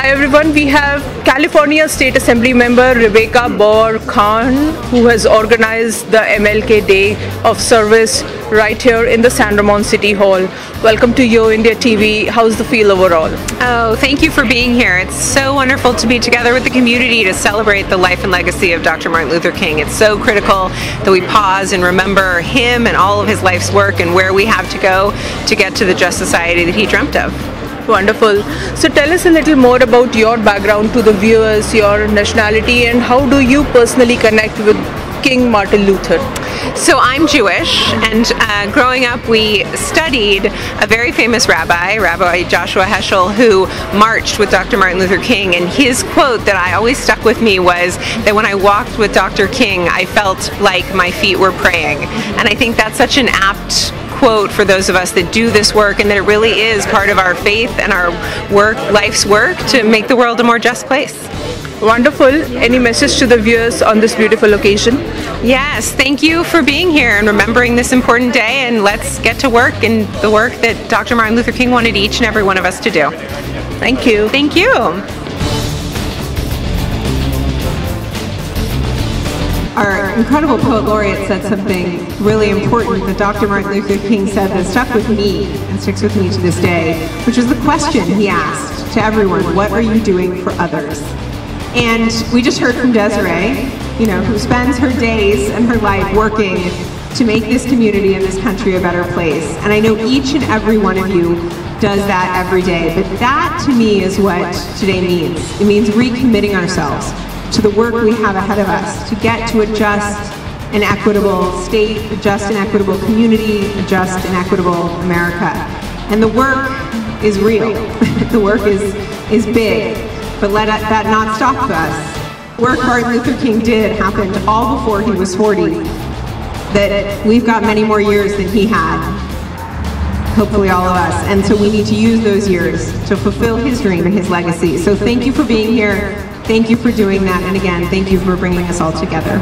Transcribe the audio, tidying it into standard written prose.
Hi everyone, we have California State Assembly member Rebecca Bauer-Kahan, who has organized the MLK Day of Service right here in the San Ramon City Hall. Welcome to Yo India TV. How's the feel overall? Oh, thank you for being here. It's so wonderful to be together with the community to celebrate the life and legacy of Dr. Martin Luther King. It's so critical that we pause and remember him and all of his life's work and where we have to go to get to the just society that he dreamt of. Wonderful. So tell us a little more about your background to the viewers, your nationality, and how do you personally connect with King Martin Luther? So I'm Jewish, and growing up we studied a very famous rabbi, Rabbi Joshua Heschel, who marched with Dr. Martin Luther King, and his quote that I always stuck with me was that when I walked with Dr. King, I felt like my feet were praying. And I think that's such an apt quote for those of us that do this work, and that it really is part of our faith and our work, life's work, to make the world a more just place. Wonderful. Any message to the viewers on this beautiful occasion? Yes, thank you for being here and remembering this important day, and let's get to work in the work that Dr. Martin Luther King wanted each and every one of us to do. Thank you. Thank you. Our incredible poet laureate said something really important that Dr. Martin Luther King said that stuck with me and sticks with me to this day, which is the question he asked to everyone: what are you doing for others? And we just heard from Desiree, you know, who spends her days and her life working to make this community and this country a better place. And I know each and every one of you does that every day, but that to me is what today means. It means recommitting ourselves to the work we have ahead of us to get to a just and equitable state, a just and equitable community, a just and equitable America. And the work is real. The work is big, but let that not stop us. Work Martin Luther King did happened all before he was 40, that we've got many more years than he had, hopefully all of us, and so we need to use those years to fulfill his dream and his legacy. So thank you for being here. Thank you for doing that, and again, thank you for bringing us all together.